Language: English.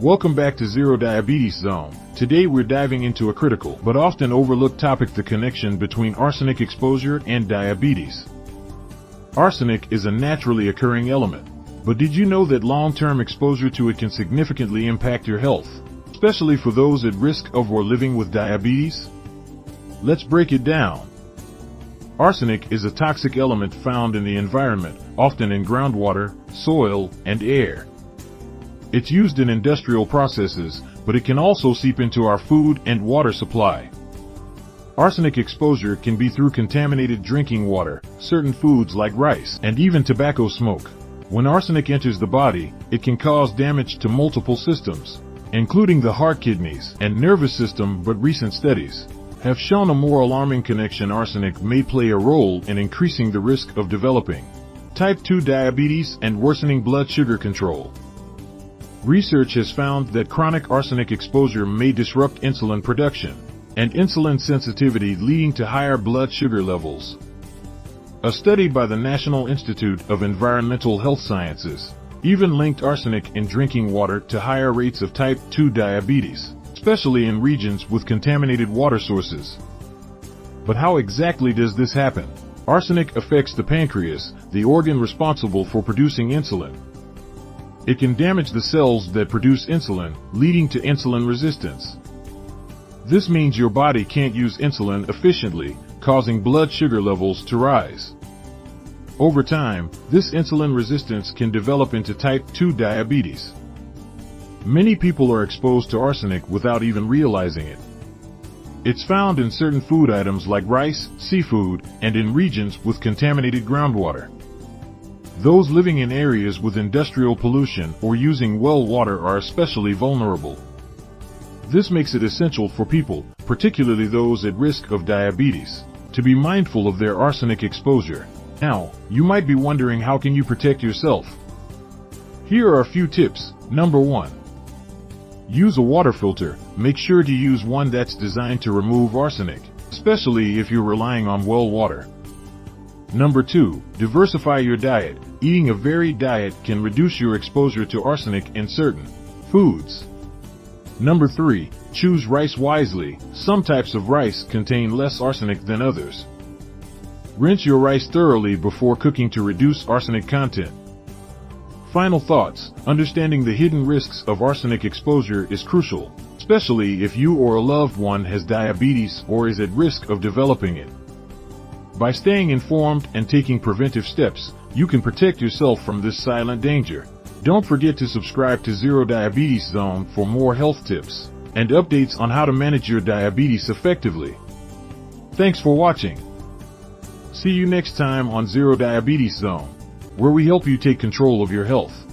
Welcome back to Zero Diabetes Zone. Today we're diving into a critical but often overlooked topic, the connection between arsenic exposure and diabetes. Arsenic is a naturally occurring element, but did you know that long-term exposure to it can significantly impact your health, especially for those at risk of or living with diabetes? Let's break it down. Arsenic is a toxic element found in the environment, often in groundwater, soil, and air. It's used in industrial processes, but it can also seep into our food and water supply. Arsenic exposure can be through contaminated drinking water, certain foods like rice, and even tobacco smoke. When arsenic enters the body, it can cause damage to multiple systems, including the heart, kidneys, and nervous system, but recent studies have shown a more alarming connection. Arsenic may play a role in increasing the risk of developing Type 2 diabetes and worsening blood sugar control. Research has found that chronic arsenic exposure may disrupt insulin production and insulin sensitivity, leading to higher blood sugar levels. A study by the National Institute of Environmental Health Sciences even linked arsenic in drinking water to higher rates of Type 2 diabetes, especially in regions with contaminated water sources. But how exactly does this happen? Arsenic affects the pancreas, the organ responsible for producing insulin. It can damage the cells that produce insulin, leading to insulin resistance. This means your body can't use insulin efficiently, causing blood sugar levels to rise. Over time, this insulin resistance can develop into Type 2 diabetes. Many people are exposed to arsenic without even realizing it. It's found in certain food items like rice, seafood, and in regions with contaminated groundwater. Those living in areas with industrial pollution or using well water are especially vulnerable. This makes it essential for people, particularly those at risk of diabetes, to be mindful of their arsenic exposure. Now, you might be wondering, how can you protect yourself? Here are a few tips. Number 1. Use a water filter. Make sure to use one that's designed to remove arsenic, especially if you're relying on well water. Number 2, diversify your diet. Eating a varied diet can reduce your exposure to arsenic in certain foods. Number 3, choose rice wisely. Some types of rice contain less arsenic than others. Rinse your rice thoroughly before cooking to reduce arsenic content. Final thoughts, understanding the hidden risks of arsenic exposure is crucial, especially if you or a loved one has diabetes or is at risk of developing it. By staying informed and taking preventive steps, you can protect yourself from this silent danger. Don't forget to subscribe to Zero Diabetes Zone for more health tips and updates on how to manage your diabetes effectively. Thanks for watching. See you next time on Zero Diabetes Zone, where we help you take control of your health.